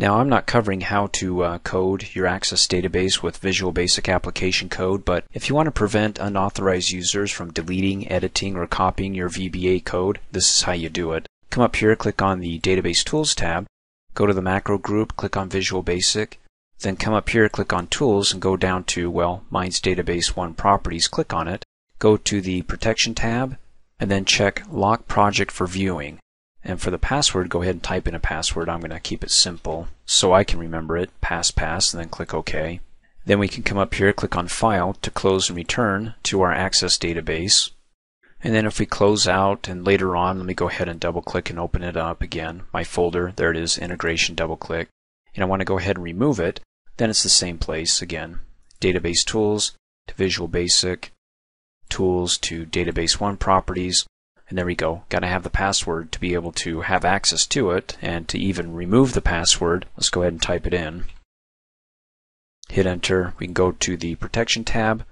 Now, I'm not covering how to code your Access database with Visual Basic Application code, but if you want to prevent unauthorized users from deleting, editing, or copying your VBA code, this is how you do it. Come up here, click on the Database Tools tab, go to the Macro group, click on Visual Basic, then come up here, click on Tools, and go down to, well, mine's Database 1 Properties, click on it, go to the Protection tab, and then check Lock Project for Viewing. And for the password, go ahead and type in a password. I'm going to keep it simple so I can remember it. Pass, and then click OK. Then we can come up here, click on File to close and return to our Access database. And then if we close out and later on, let me go ahead and double click and open it up again. My folder, there it is, integration, double click. And I want to go ahead and remove it. Then it's the same place again. Database Tools to Visual Basic, Tools to Database 1 Properties. And there we go. Got to have the password to be able to have access to it, and to even remove the password, let's go ahead and type it in. Hit enter. We can go to the Protection tab,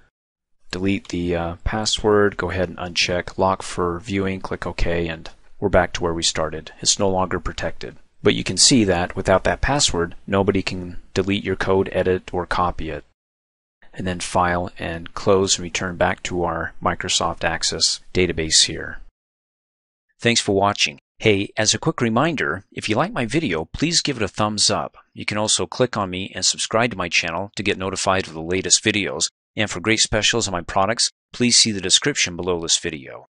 delete the password, go ahead and uncheck Lock for Viewing, click OK, and we're back to where we started. It's no longer protected. But you can see that without that password, nobody can delete your code, edit, or copy it. And then File and close and return back to our Microsoft Access database here. Thanks for watching. Hey, as a quick reminder, if you like my video, please give it a thumbs up. You can also click on me and subscribe to my channel to get notified of the latest videos. And for great specials on my products, please see the description below this video.